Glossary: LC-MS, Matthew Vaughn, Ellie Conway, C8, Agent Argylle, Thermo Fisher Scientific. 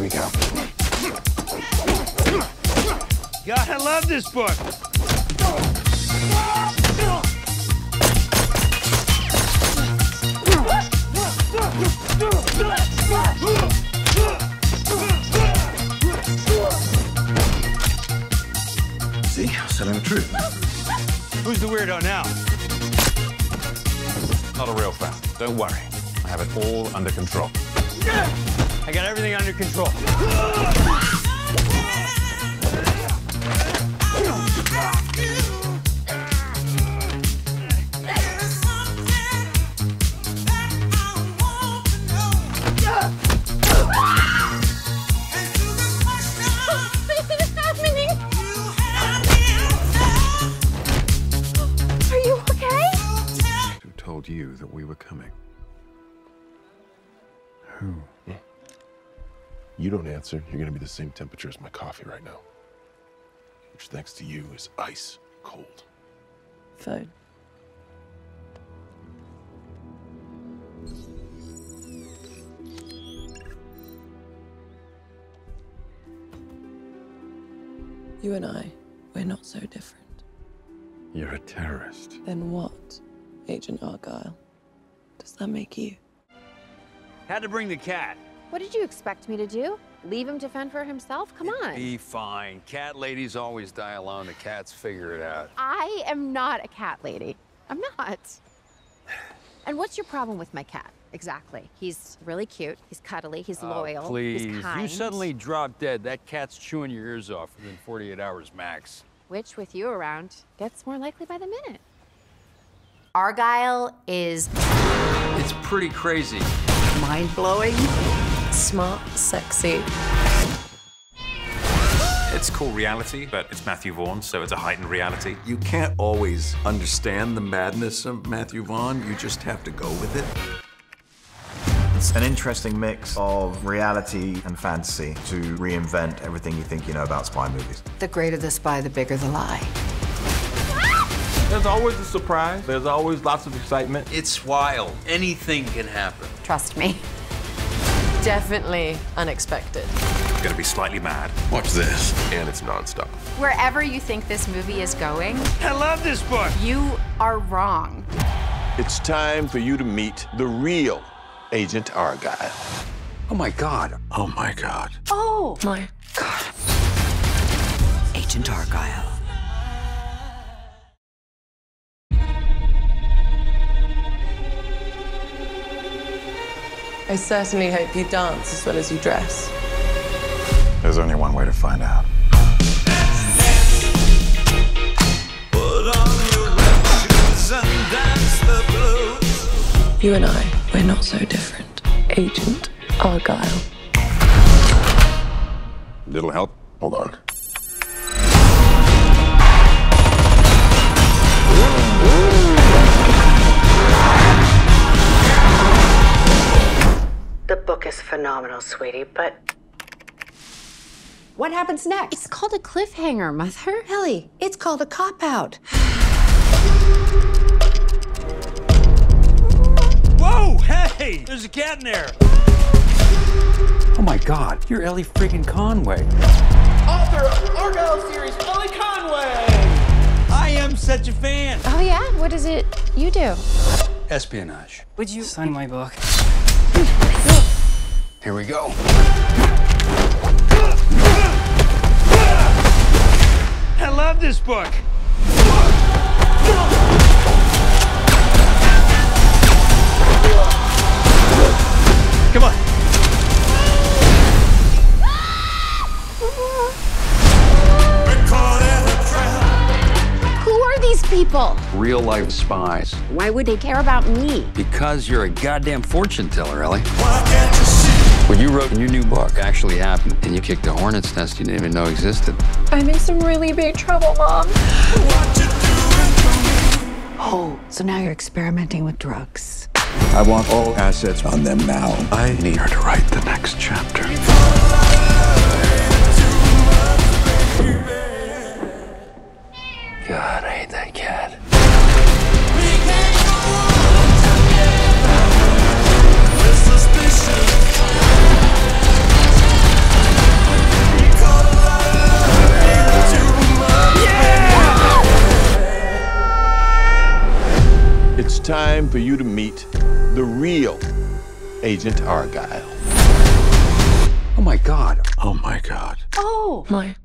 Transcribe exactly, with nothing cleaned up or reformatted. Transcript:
we go. God, I love this book. See, I said I'm true. Who's the weirdo now? Not a real fan. Don't worry. I have it all under control. I got everything under control. You that we were coming. Who? Hmm. You don't answer, you're gonna be the same temperature as my coffee right now. Which, thanks to you, is ice cold. Phone. You and I, we're not so different. You're a terrorist. Then what? Agent Argylle. Does that make you? Had to bring the cat. What did you expect me to do? Leave him to fend for himself? Come on. Be fine. Cat ladies always die alone. The cats figure it out. I am not a cat lady. I'm not. And what's your problem with my cat? Exactly. He's really cute. He's cuddly. He's loyal. Oh, please. He's kind. You suddenly drop dead. That cat's chewing your ears off within forty-eight hours max. Which, with you around, gets more likely by the minute. Argylle is... It's pretty crazy. Mind-blowing. Smart, sexy. It's cool reality, but it's Matthew Vaughn, so it's a heightened reality. You can't always understand the madness of Matthew Vaughn. You just have to go with it. It's an interesting mix of reality and fantasy to reinvent everything you think you know about spy movies. The greater the spy, the bigger the lie. There's always a surprise. There's always lots of excitement. It's wild. Anything can happen. Trust me. Definitely unexpected. I'm gonna be slightly mad. Watch this. And it's nonstop. Wherever you think this movie is going... I love this book! You are wrong. It's time for you to meet the real Agent Argylle. Oh, my God. Oh, my God. Oh, my God. Agent Argylle. I certainly hope you dance as well as you dress. There's only one way to find out. You and I, we're not so different. Agent Argylle. Little help? Hold on. The book is phenomenal, sweetie, but... What happens next? It's called a cliffhanger, Mother. Ellie, it's called a cop-out. Whoa, hey! There's a cat in there! Oh my God, you're Ellie freaking Conway. Author of the Argylle series, Ellie Conway! I am such a fan! Oh yeah? What is it you do? Espionage. Would you sign my book? Here we go. I love this book. Come on. Who are these people? Real life spies. Why would they care about me? Because you're a goddamn fortune teller, Ellie. Why can't you see? What you wrote in your new book actually happened, and you kicked a hornet's nest you didn't even know existed. I'm in some really big trouble, Mom. Oh, so now you're experimenting with drugs. I want all assets on them now. I need her to write the next chapter. God, I hate that cat. time for you to meet the real Agent Argylle. Oh my God. Oh my God. Oh my